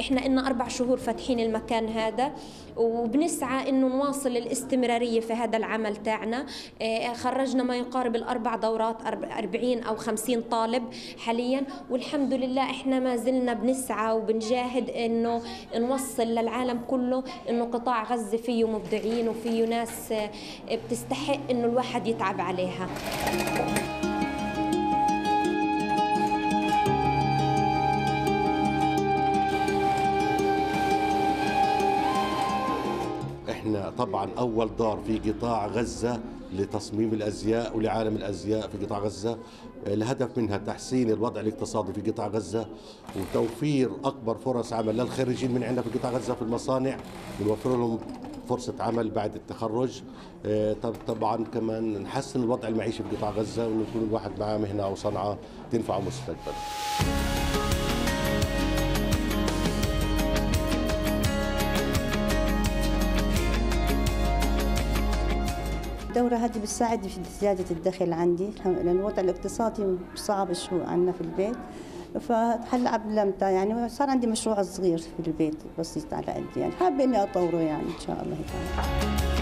احنا إلنا 4 شهور فاتحين المكان هذا، وبنسعى انه نواصل الاستمراريه في هذا العمل تاعنا. خرجنا ما يقارب ال4 دورات 40 او 50 طالب حاليا، والحمد لله احنا ما زلنا بنسعى وبنجاهد انه نوصل للعالم كله انه قطاع غزه فيه مبدعين وفيه ناس بتستحق انه الواحد يتعب عليها. احنا طبعا اول دار في قطاع غزه لتصميم الازياء ولعالم الازياء في قطاع غزه، الهدف منها تحسين الوضع الاقتصادي في قطاع غزه وتوفير اكبر فرص عمل للخريجين من عندنا في قطاع غزه في المصانع، ونوفر لهم فرصه عمل بعد التخرج. طبعا كمان نحسن الوضع المعيشي في قطاع غزه، وانه يكون الواحد معاه مهنه او صنعه تنفعه مستقبلا. الدورة هذه بتساعد في زيادة الدخل عندي، لأن الوضع الاقتصادي صعب شوي عندنا في البيت، فهلا علمتها يعني صار عندي مشروع صغير في البيت بسيط على قد يعني، حابة إني أطوره يعني إن شاء الله تعالى.